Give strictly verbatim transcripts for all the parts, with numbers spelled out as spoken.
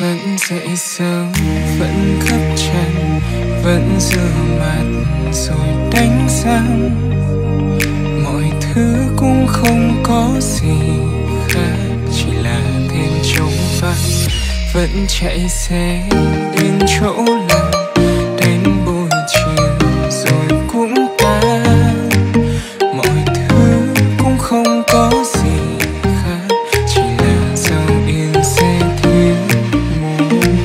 Vẫn dậy sớm, vẫn khắp chân, vẫn rửa mặt rồi đánh răng. Mọi thứ cũng không có gì khác, chỉ là thêm trống vắng. Vẫn chạy xe đến chỗ làm, đến buổi chiều rồi cũng tan. Mọi thứ cũng không có gì khác, chỉ là dạo yên sẽ thiếu một người.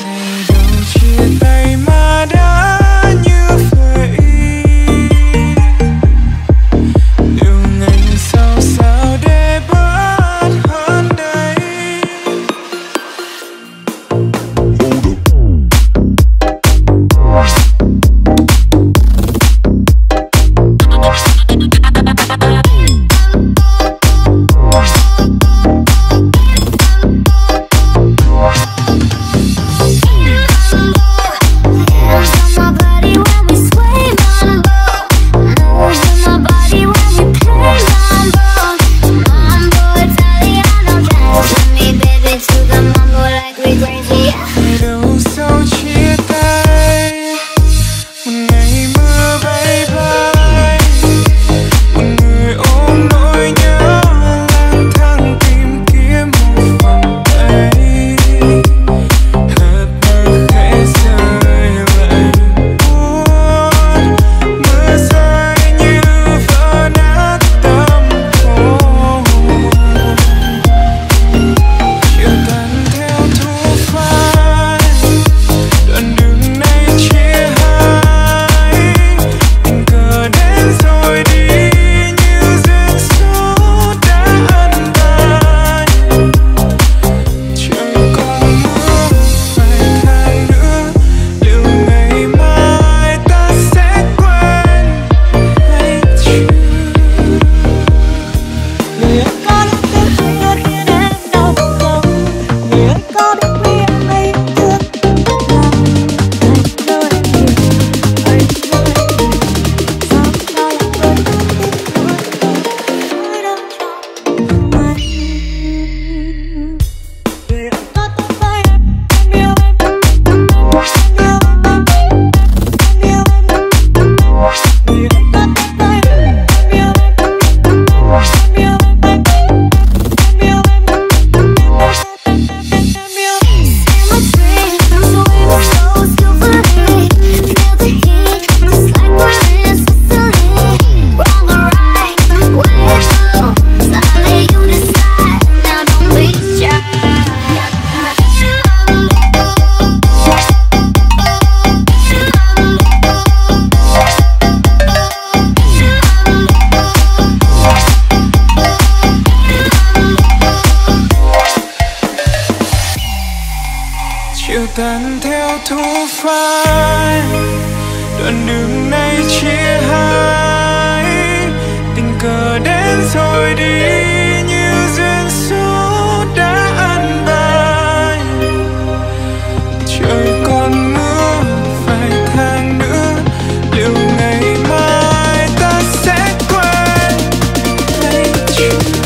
Ngày đầu chia tay mà đã như vậy, điều ngành sao sao để bất hơn đây. Chiều tan theo thu phai, đoạn đường này chia hai, tình cờ đến rồi đi như duyên số đã ăn bài. Trời còn mưa vài tháng nữa, liệu ngày mai ta sẽ quên hay chưa?